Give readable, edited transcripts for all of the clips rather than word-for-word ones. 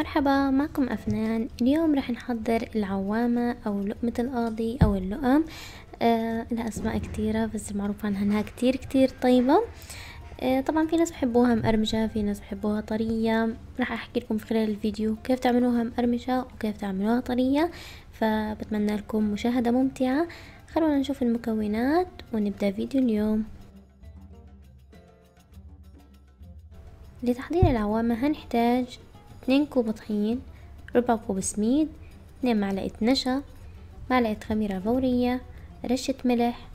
مرحبا، معكم أفنان. اليوم رح نحضر العوامة أو لقمة القاضي أو اللقم. لها أسماء كتيرة بس معروف عنها أنها كتير كتير طيبة. طبعا في ناس بحبوها مقرمشة، في ناس بحبوها طرية. رح أحكي لكم في خلال الفيديو كيف تعملوها مقرمشة وكيف تعملوها طرية، فبتمنى لكم مشاهدة ممتعة. خلونا نشوف المكونات ونبدأ فيديو اليوم. لتحضير العوامة هنحتاج 2 كوب طحين، ربع كوب سميد، 2 معلقة نشا، معلقة خميرة فورية، رشة ملح،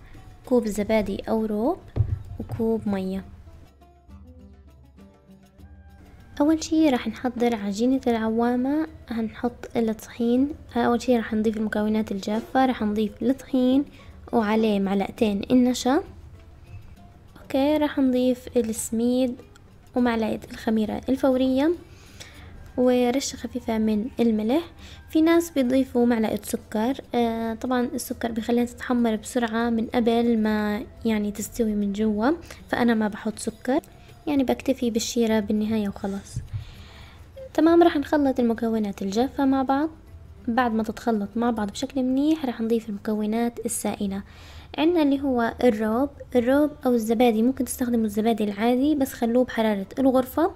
كوب زبادي أو روب، وكوب مية. أول شي راح نحضر عجينة العوامة. هنحط الطحين، أول شي راح نضيف المكونات الجافة. راح نضيف الطحين وعليه معلقتين النشا. أوكي، راح نضيف السميد ومعلقة الخميرة الفورية ورشة خفيفة من الملح. في ناس بيضيفوا معلقة سكر. طبعا السكر بيخليها تتحمر بسرعة من قبل ما يعني تستوي من جوا، فأنا ما بحط سكر، يعني بكتفي بالشيرة بالنهاية وخلاص. تمام، راح نخلط المكونات الجافة مع بعض. بعد ما تتخلط مع بعض بشكل منيح راح نضيف المكونات السائلة. عندنا اللي هو الروب أو الزبادي. ممكن تستخدموا الزبادي العادي بس خلوه بحرارة الغرفة.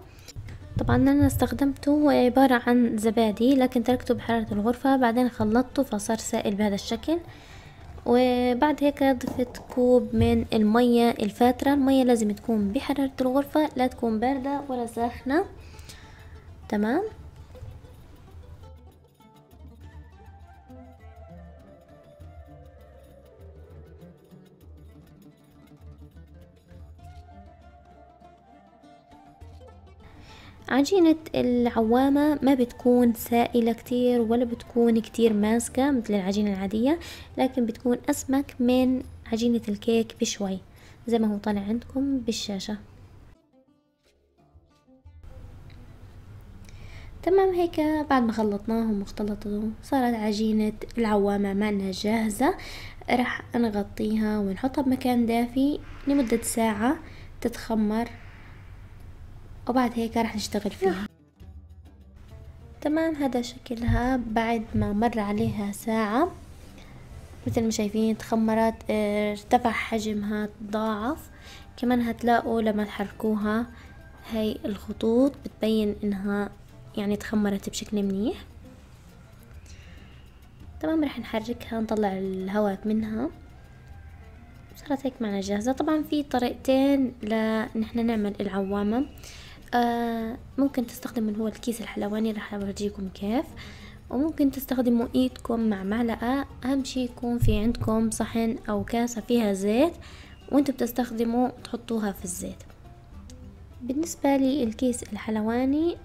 طبعا أنا استخدمته، هو عبارة عن زبادي لكن تركته بحرارة الغرفة، بعدين خلطته فصار سائل بهذا الشكل. وبعد هيك ضفت كوب من المية الفاترة. المية لازم تكون بحرارة الغرفة، لا تكون باردة ولا ساخنة. تمام، عجينة العوامة ما بتكون سائلة كتير ولا بتكون كتير ماسكة مثل العجينة العادية، لكن بتكون أسمك من عجينة الكيك بشوي زي ما هو طالع عندكم بالشاشة. تمام، هيك بعد ما خلطناهم وخلطتهم صارت عجينة العوامة معنا جاهزة. رح نغطيها ونحطها بمكان دافي لمدة ساعة تتخمر، وبعد هيك رح نشتغل فيها. تمام، هذا شكلها بعد ما مر عليها ساعة. مثل ما شايفين تخمرت، ارتفع حجمها، تضاعف. كمان هتلاقوا لما تحركوها هاي الخطوط بتبين انها يعني تخمرت بشكل منيح. تمام، رح نحركها نطلع الهواء منها. صارت هيك معنا جاهزة. طبعا في طريقتين لنحنا نعمل العوامة. ممكن تستخدموا اللي هو الكيس الحلواني، راح اورجيكم كيف. وممكن تستخدموا ايدكم مع معلقة. اهم شي يكون في عندكم صحن او كاسة فيها زيت وانتم بتستخدموا تحطوها في الزيت. بالنسبة لي الكيس الحلواني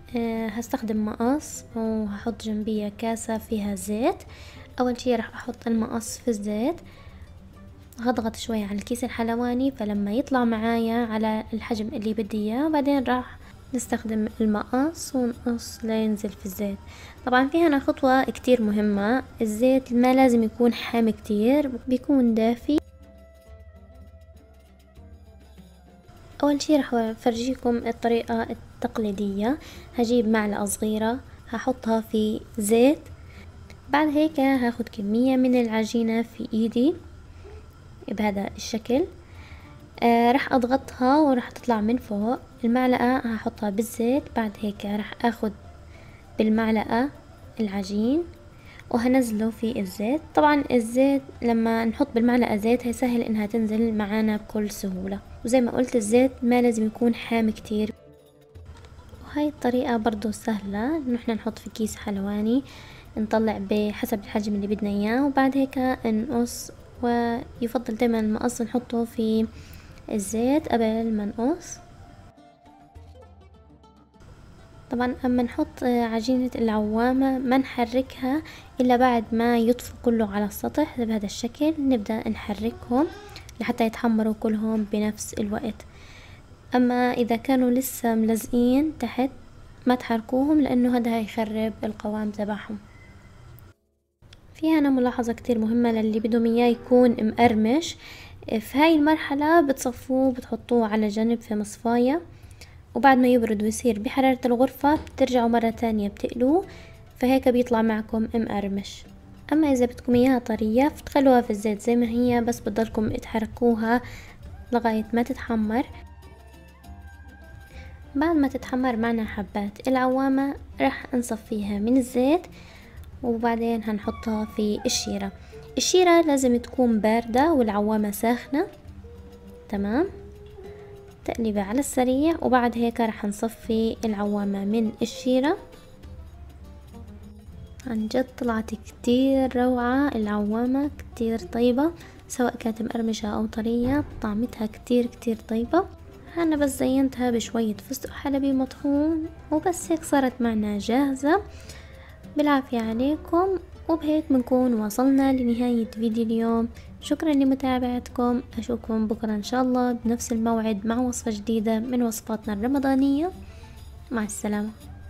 هستخدم مقص وهحط جنبيه كاسة فيها زيت. اول شي راح احط المقص في الزيت، هضغط شوية على الكيس الحلواني فلما يطلع معايا على الحجم اللي بدي اياه، وبعدين راح نستخدم المقص ونقص لينزل في الزيت. طبعا في هنا خطوة كتير مهمة، الزيت ما لازم يكون حامي كتير، بيكون دافي. اول شي راح افرجيكم الطريقة التقليدية. هجيب معلقة صغيرة هحطها في زيت، بعد هيك هاخد كمية من العجينة في ايدي بهذا الشكل. رح اضغطها ورح تطلع من فوق. المعلقة هحطها بالزيت، بعد هيك رح اخد بالمعلقة العجين وهنزله في الزيت. طبعا الزيت لما نحط بالمعلقة زيت هيسهل انها تنزل معانا بكل سهولة، وزي ما قلت الزيت ما لازم يكون حامي كتير. وهاي الطريقة برضو سهلة، نحنا نحط في كيس حلواني، نطلع بحسب الحجم اللي بدنا اياه، وبعد هيك نقص. ويفضل دايما المقص نحطه في الزيت قبل ما نقص. طبعا اما نحط عجينة العوامة ما نحركها الا بعد ما يطفو كله على السطح بهذا الشكل. نبدأ نحركهم لحتى يتحمروا كلهم بنفس الوقت. اما اذا كانوا لسه ملزقين تحت ما تحركوهم لانه هذا هيخرب القوام تبعهم. في هنا ملاحظة كتير مهمة للي بدهم اياه يكون مقرمش. في هاي المرحلة بتصفوه، بتحطوه على جنب في مصفاية وبعد ما يبرد ويصير بحرارة الغرفة بترجعوا مرة تانية بتقلوه، فهيك بيطلع معكم مقرمش. اما اذا بدكم اياها طرية فتخلوها في الزيت زي ما هي، بس بضلكم تحركوها لغاية ما تتحمر. بعد ما تتحمر معنا حبات العوامة راح نصفيها من الزيت، وبعدين هنحطها في الشيرة. الشيرة لازم تكون باردة والعوامة ساخنة. تمام، تقليبة على السريع، وبعد هيك رح نصفي العوامة من الشيرة. عن جد طلعت كتير روعة العوامة، كتير طيبة سواء كانت مقرمشة او طرية، طعمتها كتير كتير طيبة. أنا بس زينتها بشوية فستق حلبي مطحون وبس، هيك صارت معنا جاهزة. بالعافية عليكم، وبهيك بنكون وصلنا لنهاية فيديو اليوم. شكرا لمتابعتكم، أشوفكم بكرة إن شاء الله بنفس الموعد مع وصفة جديدة من وصفاتنا الرمضانية. مع السلامة.